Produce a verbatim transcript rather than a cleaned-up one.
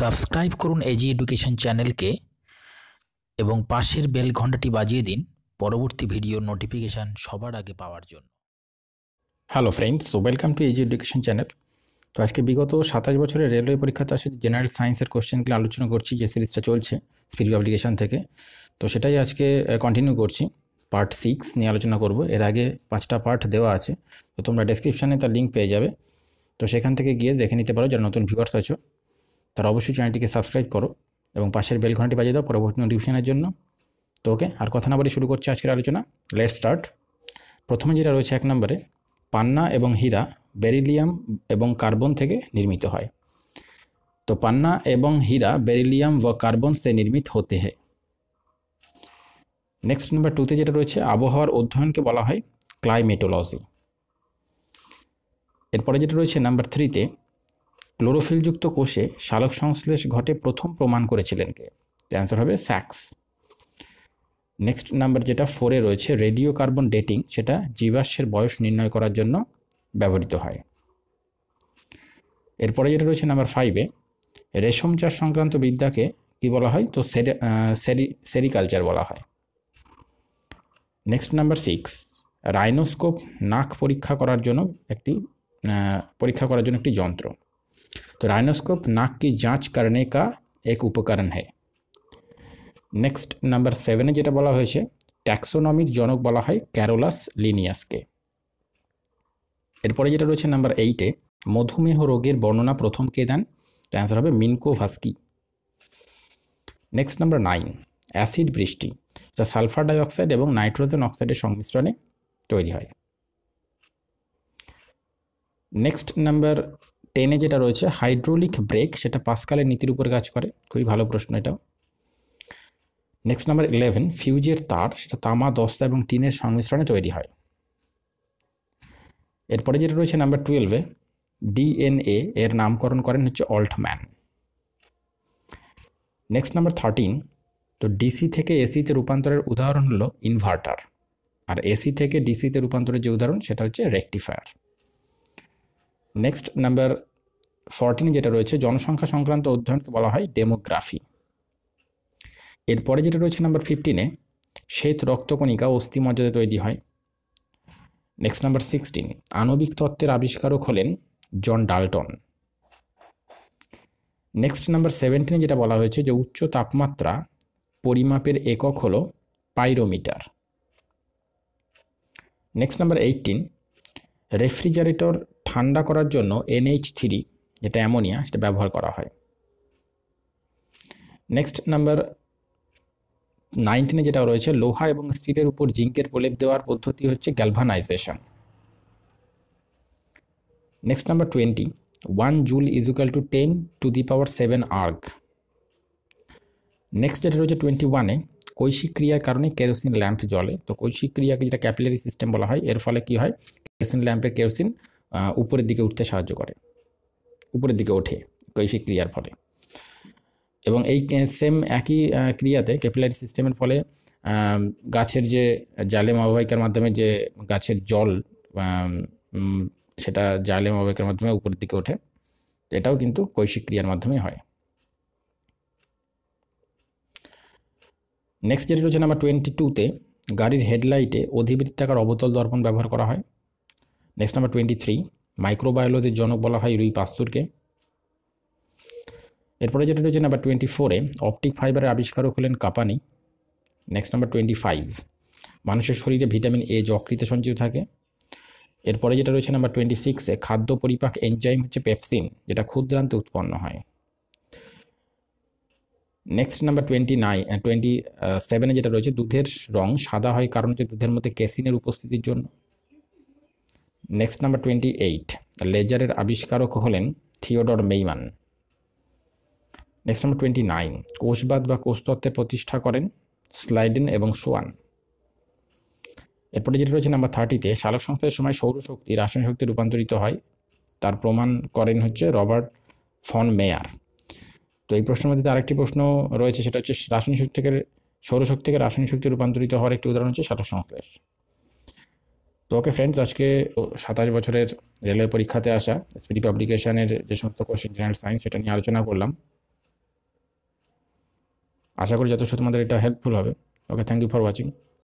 Subscribe করুন AG education চ্যানেলকে এবং পাশের বেল ঘন্টাটি বাজিয়ে দিন পরবর্তী ভিডিওর নোটিফিকেশন সবার আগে পাওয়ার জন্য। Hello friends, so welcome to AG education channel. তো আজকে বিগত সাতাশ বছরের রেলওয়ে পরীক্ষাতে আসে জেনারেল সায়েন্সের কোশ্চেনগুলো আলোচনা করছি, যে সিরিজটা চলছে স্পিড অ্যাপ্লিকেশন থেকে। তো সেটাই আজকে কন্টিনিউ করছি, পার্ট সিক্স নিয়ে আলোচনা করব। এর আগে পাঁচটা পার্ট দেওয়া আছে, তো তোমরা ডেসক্রিপশানে তার লিঙ্ক পেয়ে যাবে, তো সেখান থেকে গিয়ে দেখে নিতে পারো। যারা নতুন ভিউয়ার্স আছো তারা অবশ্যই চ্যানেলটিকে সাবস্ক্রাইব করো এবং পাশের বেল ঘন্টাটি বাজিয়ে দাও পরবর্তী নোটিফিকেশনের জন্য। তো ওকে, আর কথা না বলে শুরু করছি আজকের আলোচনা। Let's start. প্রথমে যেটা রয়েছে এক নম্বরে, পান্না এবং হীরা বেরিলিয়াম এবং কার্বন থেকে নির্মিত হয়। তো পান্না এবং হীরা বেরিলিয়াম ও কার্বন से निर्मित होते हैं। नेक्स्ट नंबर टूते যেটা রয়েছে, আবহাওয়ার অধ্যয়নকে বলা হয় ক্লাইমেটোলজি। এরপরে যেটা রয়েছে নাম্বার থ্রিতে, ক্লোরোফিলযুক্ত কোষে সালোক সংশ্লেষ ঘটে প্রথম প্রমাণ করেছিলেন কে? অ্যান্সার হবে স্যাক্স। নেক্সট নাম্বার যেটা ফোরে রয়েছে, রেডিও কার্বন ডেটিং, সেটা জীবাশ্মের বয়স নির্ণয় করার জন্য ব্যবহৃত হয়। এরপরে যেটা রয়েছে নাম্বার ফাইভে, রেশম চাষ সংক্রান্ত বিদ্যাকে কি বলা হয়? তো সেরি সেরিকালচার বলা হয়। নেক্সট নাম্বার সিক্স, রাইনোস্কোপ নাক পরীক্ষা করার জন্য একটি পরীক্ষা করার জন্য একটি যন্ত্র। तो राइनोस्कोप नाक की जांच करने का एक उपकरण है। नेक्स्ट नंबर सेवेने जेटा बोला हुआ है, टैक्सोनॉमिर जनक बोला है कैरोलस लिनियस के। एरपर जेटा रही नंबर एटे, मधुमेह रोगेर बर्णना प्रथम के दें? तो आंसर है Minkowski. Next number nine, acid बृष्टि जा सालफार डाइऑक्साइड और नाइट्रोजन अक्साइड संमिश्रणे तैरी है। नेक्स्ट नंबर টেনে যেটা রয়েছে, হাইড্রোলিক ব্রেক, সেটা পাস্কালের নীতির উপর কাজ করে। খুবই ভালো প্রশ্ন এটাও। নেক্সট নাম্বার ইলেভেন, ফিউজের তার, সেটা তামা, দস্তা এবং টিনের সংমিশ্রণে তৈরি হয়। এরপরে যেটা রয়েছে নাম্বার টুয়েলভে, ডিএনএ এর নামকরণ করেন হচ্ছে Altman. Next number thirteen, DC ডিসি থেকে এসিতে রূপান্তরের উদাহরণ হলো ইনভার্টার, আর এসি থেকে ডিসিতে রূপান্তরের যে উদাহরণ সেটা হচ্ছে রেকটিফায়ার। নেক্সট নাম্বার ফোরটিন যেটা রয়েছে, জনসংখ্যা সংক্রান্ত অধ্যয়নকে বলা হয় ডেমোগ্রাফি। এরপরে যেটা রয়েছে নাম্বার ফিফটিনে, শ্বেত রক্তকণিকা অস্থিমজ্জাতে তৈরি হয়। নেক্সট নাম্বার সিক্সটিন, আণবিক তত্ত্বের আবিষ্কারক হলেন জন ডাল্টন। নেক্সট নাম্বার সেভেন্টিনে যেটা বলা হয়েছে, যে উচ্চ তাপমাত্রা পরিমাপের একক হলো pyrometer. Next number eighteen, refrigerator ঠান্ডা করার জন্য এনএইচ থ্রি, যেটা অ্যামোনিয়া, সেটা ব্যবহার করা হয়। নেক্সট নাম্বার নাইনটিনে যেটা রয়েছে, লোহা এবং স্টিলের উপর জিঙ্কের প্রলেপ দেওয়ার পদ্ধতি হচ্ছে galvanisation. Next number twenty, one joule is equal to ten to the power seven erg. Next যেটা রয়েছে টোয়েন্টি ওয়ানে, কৈশিক ক্রিয়ার কারণে কেরোসিন ল্যাম্প জ্বলে। তো কৈশিক ক্রিয়াকে যেটা ক্যাপিলারি সিস্টেম বলা হয়, এর ফলে কি হয়? কেরোসিন ল্যাম্পের কেরোসিন উপরের দিকে উঠতে সাহায্য করে, উপরের দিকে ওঠে কৈশিক ক্রিয়ার ফলে। এবং এই সেম একই ক্রিয়াতে ক্যাপিলারি সিস্টেমের ফলে গাছের যে জালেম অববাহিকার মাধ্যমে যে গাছের জল, সেটা জালেম অববাহিকার মাধ্যমে উপরের দিকে ওঠে, এটাও কিন্তু কৈশিক ক্রিয়ার মাধ্যমে হয়। নেক্সট যেটা রয়েছে নাম্বার টোয়েন্টি টুতে, গাড়ির হেডলাইটে অধিবৃত্তাকার অবতল দর্পণ ব্যবহার করা হয়। নেক্সট নাম্বার টোয়েন্টি থ্রি, মাইক্রোবায়োলজির জনক বলা হয় লুই পাস্তুরকে। এরপরে যেটা রয়েছে নাম্বার টোয়েন্টি ফোরে, অপটিক ফাইবারের আবিষ্কারক হলেন Kapany. Next number twenty five, মানুষের শরীরে ভিটামিন এ যকৃতে সঞ্চিত থাকে। এরপরে যেটা রয়েছে নাম্বার টোয়েন্টি সিক্সে, খাদ্য পরিপাক এনজাইম হচ্ছে পেপসিন, যেটা ক্ষুদ্রান্তে উৎপন্ন হয়। Next number twenty nine twenty সেভেনে যেটা রয়েছে, দুধের রং সাদা হয় কারণ হচ্ছে দুধের মধ্যে কেসিনের উপস্থিতির জন্য। নেক্সট নাম্বার টোয়েন্টি এইট, লেজারের আবিষ্কারক হলেন Theodore Maiman. Next number twenty nine, কোষবাদ বা কোষতত্ত্বের প্রতিষ্ঠা করেন স্লাইডেন এবং সোয়ান। এরপরে যেটা রয়েছে নাম্বার থার্টিতে, সালোক সংশ্লেষের সময় সৌরশক্তি রাসায়নিক শক্তি রূপান্তরিত হয়, তার প্রমাণ করেন হচ্ছে রবার্ট ফন মেয়ার। তো এই প্রশ্নের মধ্যে আরেকটি প্রশ্ন রয়েছে, সেটা হচ্ছে রাসায়নিক শক্তি থেকে সৌরশক্তি থেকে রাসায়নিক শক্তি রূপান্তরিত হওয়ার একটি উদাহরণ হচ্ছে সালোক সংশ্লেষ। তো ওকে ফ্রেন্ডস, আজকে সাতাশ বছরের রেলওয়ে পরীক্ষাতে আসা স্পিড পাবলিকেশনের যে সমস্ত কোশ্চেন জেনারেল সায়েন্স, সেটা নিয়ে আলোচনা করলাম। আশা করি যথেষ্ট তোমাদের এটা হেল্পফুল হবে। Okay, thank you for watching.